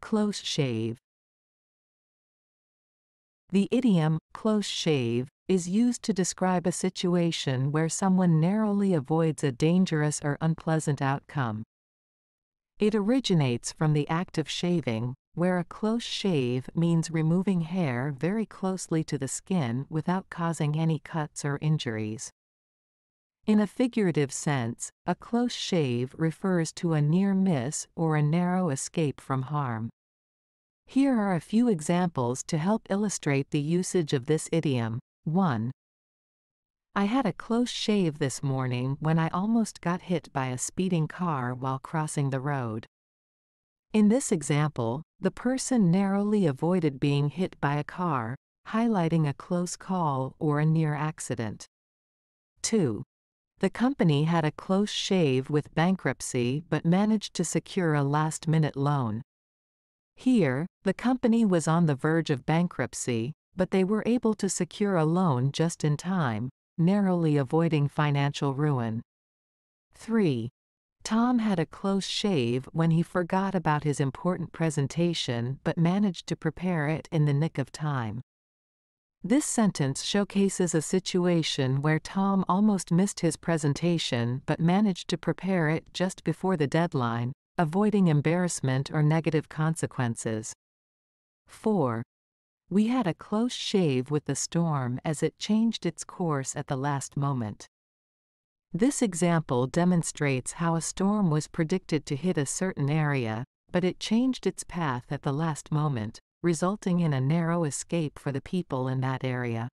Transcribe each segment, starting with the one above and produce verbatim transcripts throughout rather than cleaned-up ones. close shave. The idiom, close shave, is used to describe a situation where someone narrowly avoids a dangerous or unpleasant outcome. It originates from the act of shaving, where a close shave means removing hair very closely to the skin without causing any cuts or injuries. In a figurative sense, a close shave refers to a near miss or a narrow escape from harm. Here are a few examples to help illustrate the usage of this idiom. one. I had a close shave this morning when I almost got hit by a speeding car while crossing the road. In this example, the person narrowly avoided being hit by a car, highlighting a close call or a near accident. two. The company had a close shave with bankruptcy but managed to secure a last-minute loan. Here, the company was on the verge of bankruptcy, but they were able to secure a loan just in time, narrowly avoiding financial ruin. three. Tom had a close shave when he forgot about his important presentation but managed to prepare it in the nick of time. This sentence showcases a situation where Tom almost missed his presentation but managed to prepare it just before the deadline, avoiding embarrassment or negative consequences. four. We had a close shave with the storm as it changed its course at the last moment. This example demonstrates how a storm was predicted to hit a certain area, but it changed its path at the last moment, resulting in a narrow escape for the people in that area.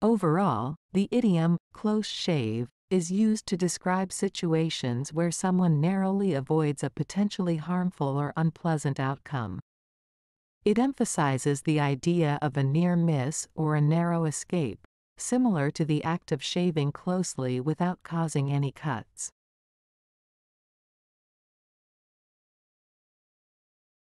Overall, the idiom, close shave, is used to describe situations where someone narrowly avoids a potentially harmful or unpleasant outcome. It emphasizes the idea of a near miss or a narrow escape, similar to the act of shaving closely without causing any cuts.